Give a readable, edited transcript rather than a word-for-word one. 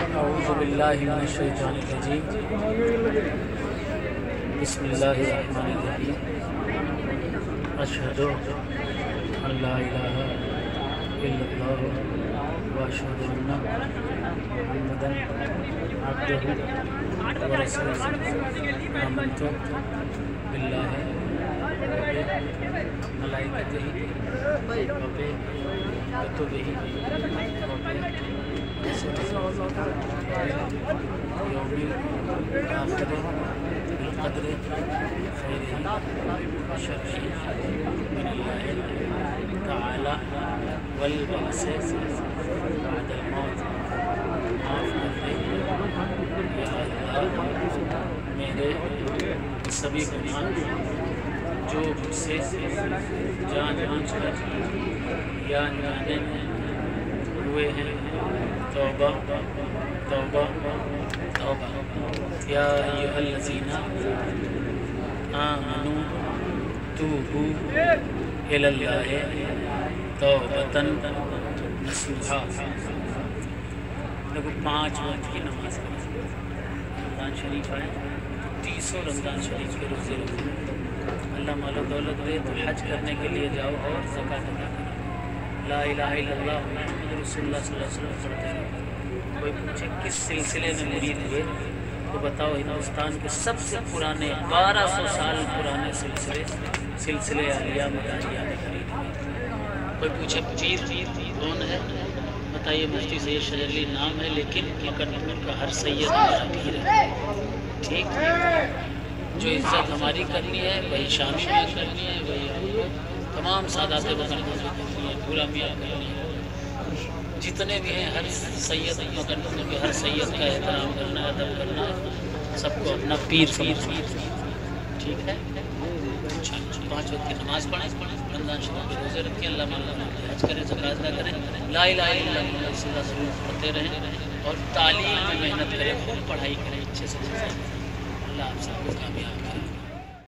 أعوذ بالله من الشيطان الرجيم. بسم الله الرحمن الرحيم. أشهد أن لا إله إلا الله وأشهد أن محمدا عبده ورسوله. آمنت بالله وملائكته وكتبه ويوم الآخر بالقدر خيره وشره من الله تعالى والبعث بعد الموت. میرے سبھی گناہ جو مجھ سے جان کر یا انجانے میں ہوئے ہیں، توبہ توبہ توبہ. یا ایھا الذین آمنوا توبوا الی اللہ توبۃ نصوحا. لوگوں 5 وقت کی نماز پڑھیں، رمضان شریف پڑھیں، 30 رمضان شریف کے روزے رکھو، اللہ مال و دولت دے تو حج کرنے کے لیے جاؤ اور زکوٰۃ ادا کرو، لا الہ الا اللہ محمد رسول اللہ صلی اللہ علیہ وسلم پڑھتے رہو. کوئی پوچھے کس سلسلے میں مرید ہوئے تو بتاؤ ہندوستان کے سب سے پرانے 1200 سال پرانے سلسلے عالیہ مداحیہ میں مرید ہوئے. کوئی پوچھے پیر کون ہے، بتائیے مفتی سید شجرلی نام ہے لیکن مقدمہ کا ہر سید میرا پیر ہے. ٹھیک جو عزت ہماری کرنی ہے وہی شامی میں کرنی ہے، وہی تمام سادات مقدس میں کرنی ہے، پورا میاں کرنی ہے. جتنے بھی ہیں ہر سید مقدس میں ہر سید کا احترام کرنا، ادب کرنا، سب کو اپنا پیر سمجھنا. ٹھیک ہے، 5 وقت کی نماز پڑھیں، رمضان شریف کے روزے رکھیں، اللہ مال حج کریں، زکوٰۃ ادا کریں، لا الہ الا اللہ صلی اللہ علیہ وسلم پڑھتے رہیں اور تعلیم میں محنت کریں، خوب پڑھائی کریں، اچھے سے اللہ آپ سب کو کامیاب کریں.